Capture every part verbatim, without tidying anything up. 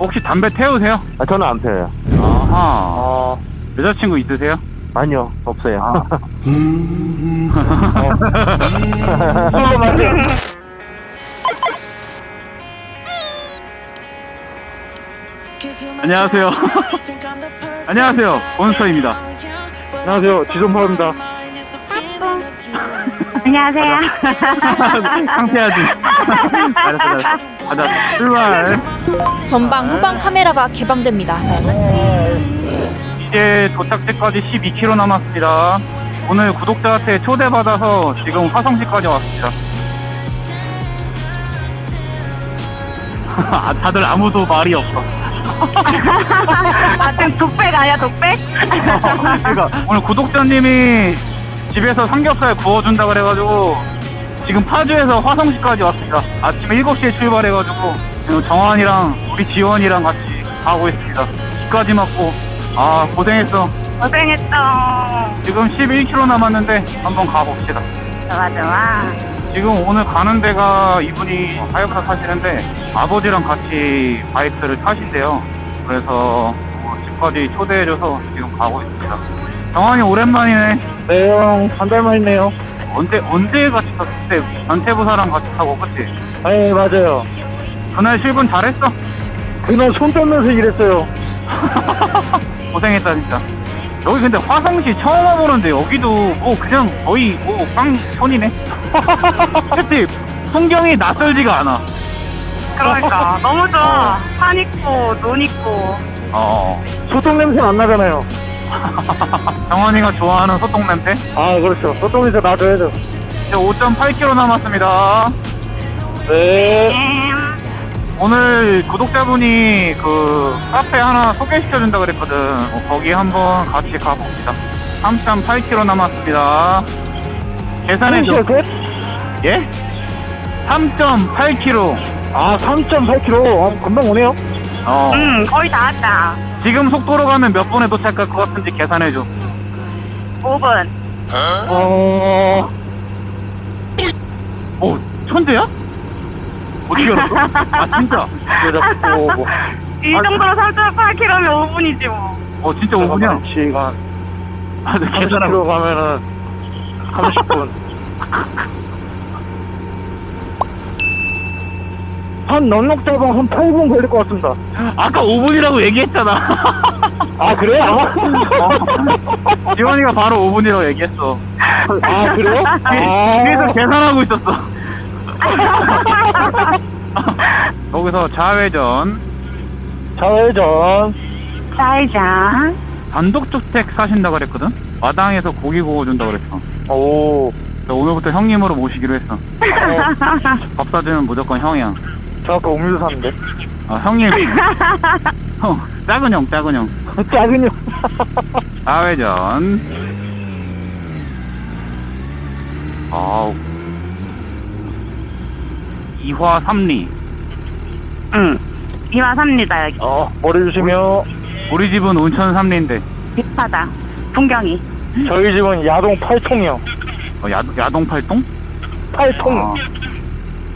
혹시 담배 태우세요? 아, 저는 안 태워요. 아하. 어... 여자친구 있으세요? 아니요, 없어요. 아. 안녕하세요. 안녕하세요, 원스터입니다. 안녕하세요, 지존파입니다. 안녕하세요. 상쾌하지. 알았어, 알았어. 가자, 출발. 전방, 후방 카메라가 개방됩니다. 이제 도착지까지 십이 킬로미터 남았습니다. 오늘 구독자한테 초대받아서 지금 화성시까지 왔습니다. 아, 다들 아무도 말이 없어. 아, 지금 독백 아니야, 독백? 어, 그러니까 오늘 구독자님이 집에서 삼겹살 구워준다 그래가지고 지금 파주에서 화성시까지 왔습니다. 아침 일곱 시에 출발해가지고 지금 정환이랑 우리 지원이랑 같이 가고 있습니다. 집까지 맞고. 아, 고생했어. 고생했어. 지금 십일 킬로미터 남았는데 한번 가봅시다. 좋아, 좋아. 지금 오늘 가는 데가 이분이 하야부사 타시는데 아버지랑 같이 바이크를 타신대요. 그래서 집까지 초대해줘서 지금 가고 있습니다. 정환이 오랜만이네. 네, 형. 한 달 만이네요. 언제, 언제 같이 탔을 때 전태부사랑 같이 타고, 그치? 네, 맞아요. 그날 출근 잘했어? 그날 손 떨면서 일했어요. 고생했다 진짜. 여기 근데 화성시 처음 와보는데 여기도 뭐 그냥 거의 뭐 빵촌이네. 그치? 풍경이 낯설지가 않아. 그러니까 너무 좋아. 산 있고 논 있고. 어, 소똥 냄새 안 나잖아요. 정환이가 좋아하는 소똥 냄새? 아, 그렇죠. 소똥 냄새 놔줘야죠. 이제 오 점 팔 킬로미터 남았습니다. 네. 오늘 구독자분이 그 카페 하나 소개시켜준다 그랬거든. 어, 거기 한번 같이 가봅시다. 삼 점 팔 킬로미터 남았습니다. 계산해줘. 예? 삼 점 팔 킬로미터. 아, 삼 점 팔 킬로미터. 아, 금방 오네요. 어. 응, 거의 다 왔다. 지금 속도로 가면 몇 분에 도착할 것 같은지 계산해줘. 오 분. 어... 어, 천재야? 어떻게 알았어? 아, 진짜? 오, 뭐. 이 정도로 삼 점 팔 킬로미터면 오 분이지 뭐. 어, 진짜 오 분이야? 시간 아, 삼십 킬로미터 가면은 삼십 분. 한 넉넉잡아 한 팔 분 걸릴 것 같습니다. 아까 오 분이라고 얘기했잖아. 아, 그래요? 어. 지원이가 바로 오 분이라고 얘기했어. 아, 그래요? 뒤에서 아. 계산하고 있었어. 거기서 좌회전. 좌회전. 좌회전. 단독주택 사신다 그랬거든? 마당에서 고기 구워준다 그랬어. 오. 나 오늘부터 형님으로 모시기로 했어. 밥 사주면 무조건 형이야. 저 아까 음료수 샀는데. 아, 형님. 형, 작은 형, 작은 형. 작은 형. 좌회전. 아우. 이화 삼리. 응, 이화 삼리다 여기. 어, 머리 주시며. 우리 집은 온천 삼리인데 힙하다 풍경이. 저희 집은 야동 팔통이요. 어, 야, 야동 팔통? 팔통. 아.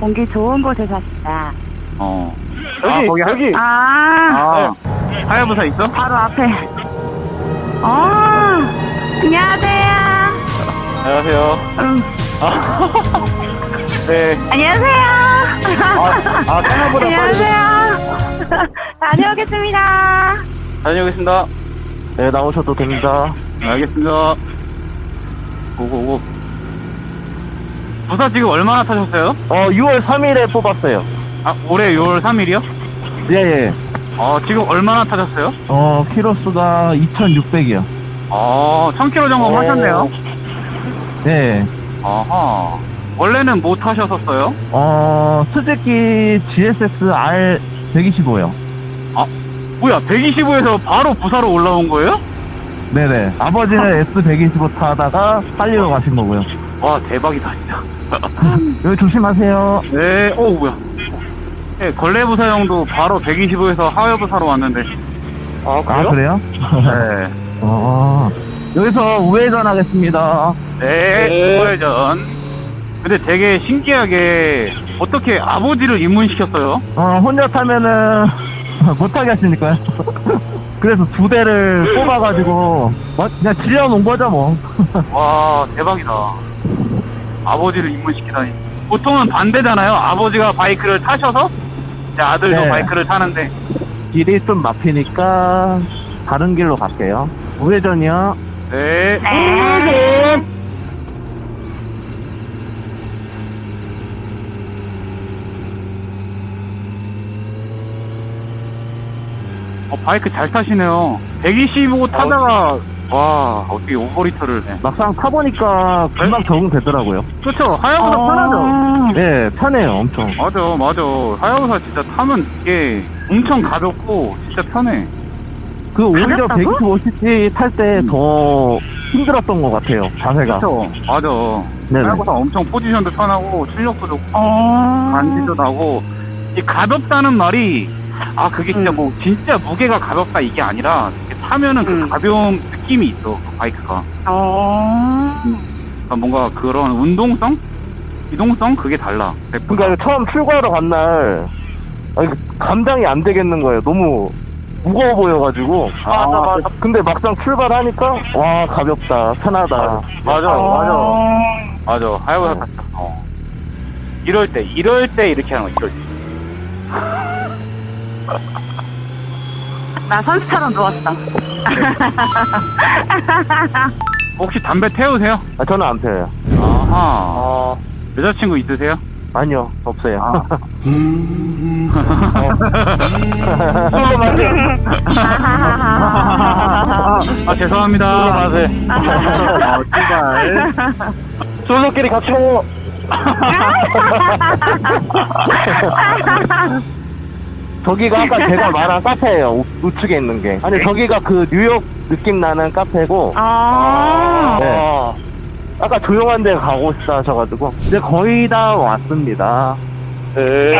공기 좋은 곳에 사시다. 어, 여기. 아, 거기 여기. 아, 아. 네. 하야부사 있어? 바로 앞에. 어, 안녕하세요. 안녕하세요. 응. 아. 네. 안녕하세요. 아, 아, 생각보다 안녕하세요. 빨리... 다녀오겠습니다. 다녀오겠습니다. 네, 나오셔도 됩니다. 알겠습니다. 오고오고. 부사 지금 얼마나 타셨어요? 어, 유월 삼일에 뽑았어요. 아, 올해 유월 삼일이요? 예, 예. 어, 지금 얼마나 타셨어요? 어, 키로수가 이천육백이요. 어, 천 킬로미터 점검 하셨네요. 네. 아하. 원래는 뭐 타셨었어요? 어... 스즈키 지에스엑스 알 백이십오요. 아, 뭐야, 백이십오에서 바로 부사로 올라온 거예요? 네네. 아버지는 에스 백이십오 타다가 살리러 가신 거고요. 와, 대박이다 진짜. 여기 조심하세요. 네. 어우, 뭐야. 네, 걸레부사 형도 바로 백이십오에서 하야부사로 왔는데. 아, 그래요? 아, 그래요? 네. 어... 여기서 우회전 하겠습니다. 네, 네. 우회전. 근데 되게 신기하게 어떻게 아버지를 입문시켰어요? 어, 혼자 타면은 못하게 하시니까요. 그래서 두 대를 뽑아가지고 그냥 질려놓은 거죠 뭐. 와 대박이다. 아버지를 입문시키다니. 보통은 반대잖아요. 아버지가 바이크를 타셔서 이제 아들도 네. 바이크를 타는데 길이 좀 막히니까 다른 길로 갈게요. 우회전이요. 네. 네. 어, 바이크 잘 타시네요. 백이십오 타다가 어, 와 어떻게 오버리터를 네. 막상 타보니까 금방 적응되더라고요. 그렇죠. 하야부사 아 편하죠. 네 편해요 엄청. 맞아 맞아. 하야부사 진짜 타면 이게 엄청 가볍고 진짜 편해. 그 오히려 백이십오 씨씨 탈 때 더 음. 힘들었던 것 같아요 자세가. 그렇죠. 맞아. 네네. 하야부사 엄청 포지션도 편하고 출력도 좋고 아 반지도 나고 이 가볍다는 말이 아 그게 진짜 음. 뭐 진짜 무게가 가볍다 이게 아니라 타면은 음. 그 가벼운 느낌이 있어 그 바이크가. 어... 그러니까 뭔가 그런 운동성? 이동성? 그게 달라. 그러니까 처음 출고하러 간 날 감당이 안 되겠는 거예요. 너무 무거워 보여가지고. 아, 맞아 맞아. 근데 막상 출발하니까 와 가볍다 편하다. 맞아 맞아 맞아. 아... 맞아. 하야부사 탔다. 어. 이럴 때 이럴 때 이렇게 하는 거 이럴 때. 나 선수처럼 누웠어. 혹시 담배 태우세요? 아, 저는 안 태워요. 아하. 어... 여자친구 있으세요? 아니요, 없어요. 아. 아, 죄송합니다. 아, 네. 아, 제발. 솔로끼리 같이 먹어. 저기가 아까 제가 말한 카페예요. 우측에 있는 게. 아니 저기가 그 뉴욕 느낌 나는 카페고. 아. 네. 아 아까 조용한 데 가고 싶다 하셔가지고 이제 거의 다 왔습니다. 네.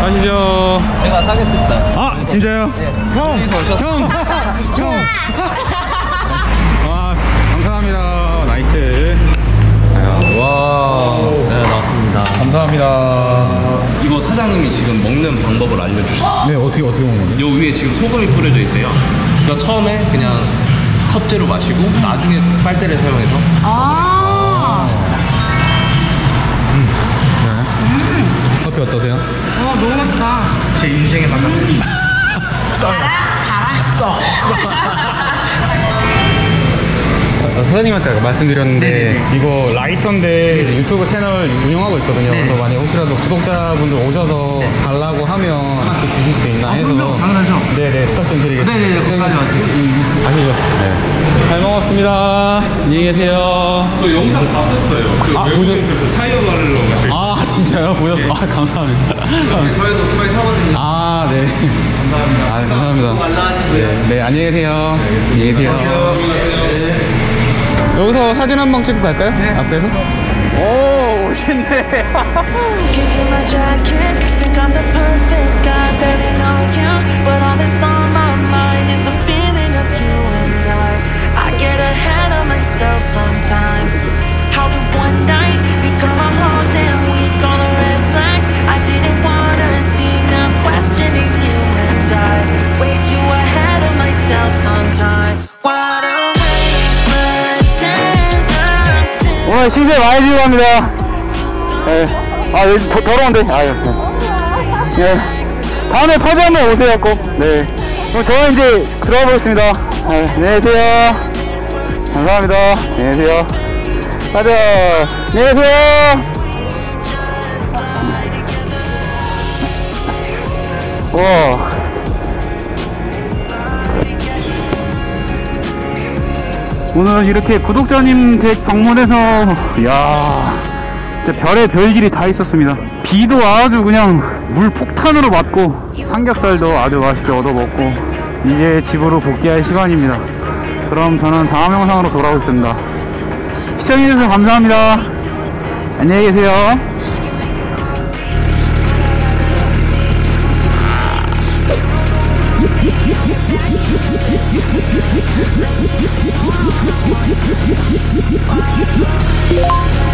가시죠. 제가 사겠습니다. 아 진짜요? 네. 형. 형. 형. 와 감사합니다. 나이스. 와, 네, 나왔습니다. 감사합니다. 이거 사장님이 지금 먹는 방법을 알려주셨어요. 네, 어떻게 어떻게 먹는 거예요? 요 위에 지금 소금이 뿌려져 있대요. 그러니까 처음에 그냥 컵째로 마시고 나중에 빨대를 사용해서. 아. 음. 네. 음. 커피 어떠세요? 어, 너무 맛있다. 제 인생의 맛같아. 써. 써. 사장님한테 말씀드렸는데 네네네. 이거 라이터인데 네네. 유튜브 채널 운영하고 있거든요. 네네. 그래서 만약 혹시라도 구독자분들 오셔서 네네. 달라고 하면 혹시 주실 수 있나 해서. 아, 당연하죠. 네네 부탁 좀 드리겠습니다. 네네 걱정하지 마세요. 아시죠? 네. 잘 먹었습니다. 안녕히 계세요. 저 영상 봤었어요. 그 아 보셨? 그 타이어 바르러 가실. 아 진짜요? 보셨어? 네. 아 감사합니다. 저희도 오토바이 타거든요. 아 네. 감사합니다. 아 감사합니다. 네. 네 안녕히 계세요. 네, 안녕히 계세요. 안녕하세요. 여기서 사진 한 방 찍고 갈까요? 네. 앞에서? 오, 멋있네. 오늘 시세 많이 들고 갑니다. 예. 아, 여기 더, 더러운데? 아, 예. 예. 다음에 파주 한번 오세요, 꼭. 네. 그럼 저는 이제 들어가 보겠습니다. 예. 안녕히 계세요. 감사합니다. 안녕히 계세요. 가자. 안녕히 계세요. 우와. 오늘 이렇게 구독자님 댁 방문해서 이야 진짜 별의 별일이 다 있었습니다. 비도 아주 그냥 물 폭탄으로 맞고 삼겹살도 아주 맛있게 얻어먹고 이제 집으로 복귀할 시간입니다. 그럼 저는 다음 영상으로 돌아오겠습니다. 시청해주셔서 감사합니다. 안녕히 계세요. We'll be right back.